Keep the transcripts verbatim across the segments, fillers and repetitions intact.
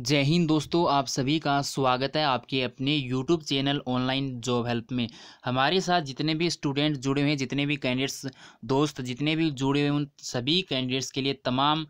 जय हिंद दोस्तों, आप सभी का स्वागत है आपके अपने YouTube channel online job help में। हमारे साथ जितने भी स्टूडेंट जुड़े हुए हैं, जितने भी कैंडिडेट्स दोस्त जितने भी जुड़े हुए हैं, उन सभी कैंडिडेट्स के लिए तमाम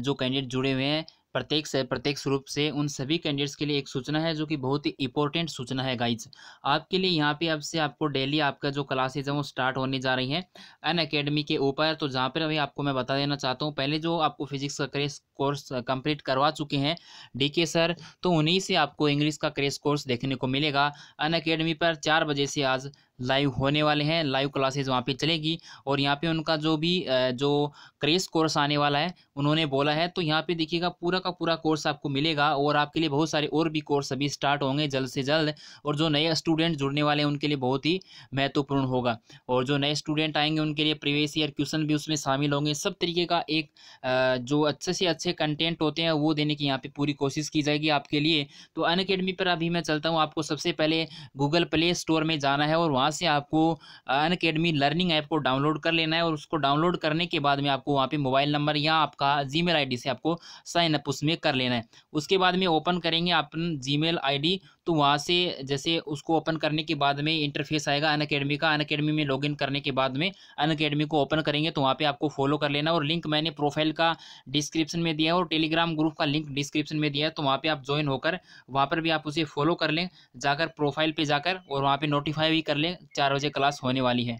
जो कैंडिडेट जुड़े हुए हैं प्रत्येक से प्रत्येक स्वरूप से उन सभी कैंडिडेट्स के लिए एक सूचना है जो कि बहुत ही इंपॉर्टेंट सूचना है गाइज आपके लिए। यहाँ पे अब से आपको डेली आपका जो क्लासेज है वो स्टार्ट होने जा रही है अनअकैडमी के ऊपर। तो जहाँ पर अभी आपको मैं बता देना चाहता हूँ, पहले जो आपको फिजिक्स का क्रेश कोर्स कंप्लीट करवा चुके हैं डीके सर, तो उन्हीं से आपको इंग्लिश का क्रेश कोर्स देखने को मिलेगा। अनअकैडमी पर चार बजे से आज लाइव होने वाले हैं, लाइव क्लासेज वहाँ पे चलेगी। और यहाँ पे उनका जो भी जो क्रेश कोर्स आने वाला है उन्होंने बोला है, तो यहाँ पे देखिएगा पूरा का पूरा कोर्स आपको मिलेगा। और आपके लिए बहुत सारे और भी कोर्स अभी स्टार्ट होंगे जल्द से जल्द, और जो नए स्टूडेंट जुड़ने वाले हैं उनके लिए बहुत ही महत्वपूर्ण होगा। और जो नए स्टूडेंट आएंगे उनके लिए प्रीवियस ईयर क्वेश्चन भी उसमें शामिल होंगे। सब तरीके का एक जो अच्छे से अच्छे कंटेंट होते हैं वो देने की यहाँ पर पूरी कोशिश की जाएगी आपके लिए। तो अनअकैडमी पर अभी मैं चलता हूँ, आपको सबसे पहले गूगल प्ले स्टोर में जाना है और से आपको अनअकैडमी लर्निंग ऐप को डाउनलोड कर लेना है। और उसको डाउनलोड करने के बाद में आपको वहाँ पे मोबाइल नंबर या आपका जीमेल आईडी से आपको साइन अप उसमें कर लेना है। उसके बाद में ओपन करेंगे अपन जीमेल आईडी, तो वहाँ से जैसे उसको ओपन करने के बाद में इंटरफेस आएगा अनअकैडमी का। अनअकैडमी में लॉगिन करने के बाद में अनअकैडमी को ओपन करेंगे, तो वहाँ पे आपको फॉलो कर लेना। और लिंक मैंने प्रोफाइल का डिस्क्रिप्शन में दिया है और टेलीग्राम ग्रुप का लिंक डिस्क्रिप्शन में दिया है, तो वहाँ पे आप ज्वाइन होकर वहाँ पर भी आप उसे फॉलो कर लें जाकर प्रोफाइल पर जाकर, और वहाँ पर नोटिफाई भी कर लें चार बजे क्लास होने वाली है।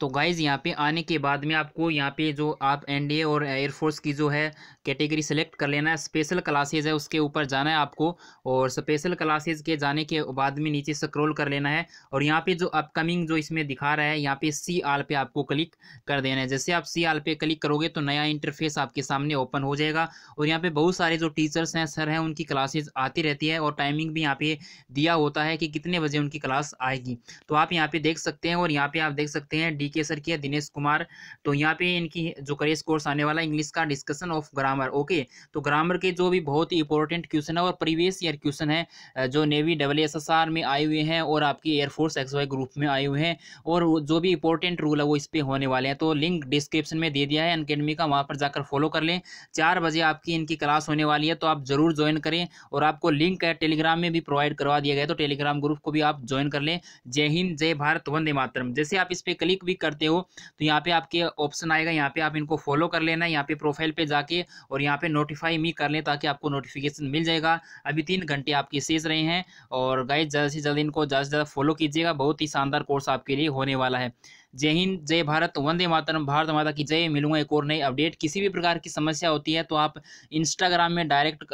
तो गाइज़ यहाँ पे आने के बाद में आपको यहाँ पे जो आप एनडीए और एयरफोर्स की जो है कैटेगरी सेलेक्ट कर लेना है। स्पेशल क्लासेज है उसके ऊपर जाना है आपको, और स्पेशल क्लासेज के जाने के बाद में नीचे स्क्रॉल कर लेना है। और यहाँ पे जो अपकमिंग जो इसमें दिखा रहा है यहाँ पे सी आल पे आपको क्लिक कर देना है। जैसे आप सी आल पे क्लिक करोगे तो नया इंटरफेस आपके सामने ओपन हो जाएगा। और यहाँ पर बहुत सारे जो टीचर्स हैं सर हैं उनकी क्लासेज आती रहती है, और टाइमिंग भी यहाँ पे दिया होता है कि कितने बजे उनकी क्लास आएगी, तो आप यहाँ पर देख सकते हैं। और यहाँ पर आप देख सकते हैं डीके सर की है दिनेश कुमार, तो यहाँ पे इनकी जो क्रेश कोर्स आने वाला है इंग्लिश का डिस्कशन ऑफ ग्रामर। ओके, तो ग्रामर के जो भी बहुत ही इंपॉर्टेंट क्वेश्चन है और प्रीवियस ईयर क्वेश्चन है जो navy double S S R में आए हुए हैं और आपकी एयरफोर्स एक्स वाई ग्रुप में आए हुए हैं, और जो भी इंपॉर्टेंट रूल है वो इस पर होने वाले हैं। तो लिंक डिस्क्रिप्शन में दे दिया है अनअकैडमी का, वहाँ पर जाकर फॉलो कर लें। चार बजे आपकी इनकी क्लास होने वाली है, तो आप जरूर ज्वाइन करें। और आपको लिंक है टेलीग्राम में भी प्रोवाइड करवा दिया गया, तो टेलीग्राम ग्रुप को भी आप ज्वाइन कर लें। जय हिंद, जय भारत, वंदे मातरम। जैसे आप इस पर क्लिक भी करते हो तो यहाँ पे आपके ऑप्शन आएगा, यहाँ पे आप इनको फॉलो कर लेना है। यहाँ पे प्रोफाइल पे जाके और यहाँ पे नोटिफाई मी कर लें ताकि आपको नोटिफिकेशन मिल जाएगा। अभी तीन घंटे आपके शेष रहे हैं, और गाइस ज़्यादा से जल्द इनको ज़्यादा से ज़्यादा फॉलो कीजिएगा। बहुत ही शानदार कोर्स आपके लिए होने वाला है। जय हिंद, जय भारत, वंदे मातरम, भारत माता की जय। मिलूंगा एक और नई अपडेट। किसी भी प्रकार की समस्या होती है तो आप इंस्टाग्राम में डायरेक्ट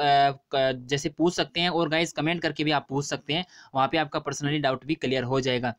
जैसे पूछ सकते हैं, और गाइस कमेंट करके भी आप पूछ सकते हैं, वहाँ पर आपका पर्सनली डाउट भी क्लियर हो जाएगा।